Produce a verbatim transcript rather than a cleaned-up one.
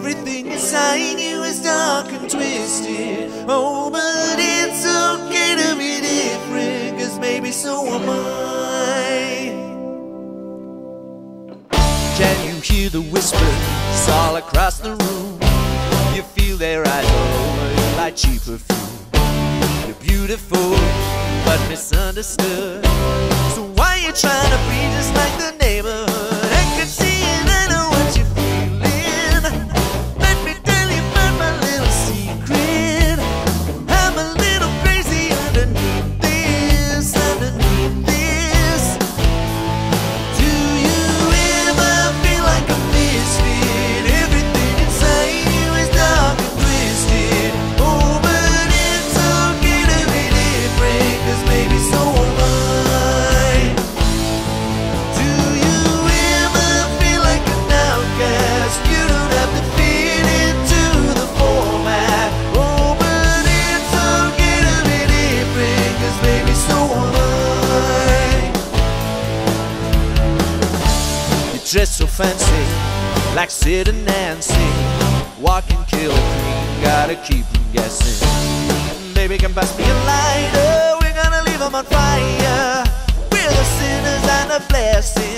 Everything inside you is dark and twisted. Oh, but it's okay to be different, 'cause maybe so am I. Can you hear the whispers all across the room? You feel their eyes all over you like cheap perfume. You're beautiful, but misunderstood. So why you trying to be just like the neighborhood? Dressed so fancy, like Sid and Nancy. Walking kill queen, gotta keep them guessing. Baby, come pass me a lighter, we're gonna leave them on fire. We're the sinners and the blessed.